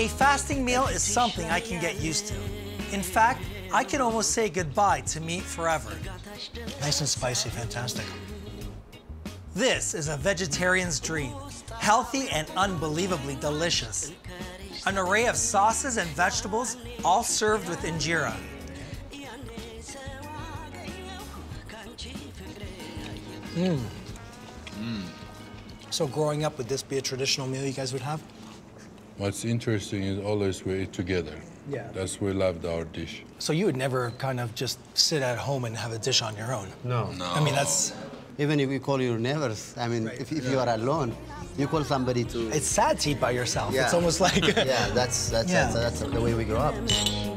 A fasting meal is something I can get used to. In fact, I can almost say goodbye to meat forever. Nice and spicy, fantastic. This is a vegetarian's dream, healthy and unbelievably delicious. An array of sauces and vegetables, all served with injera. Mmm. Mm. So growing up, would this be a traditional meal you guys would have? What's interesting is always we eat together. Yeah. That's we loved our dish. So you would never kind of just sit at home and have a dish on your own? No. No. I mean, that's... Even if you call your neighbors, I mean, right. if you are alone, you call somebody to... It's sad to eat by yourself. Yeah. It's almost like... yeah, that's the way we grew up.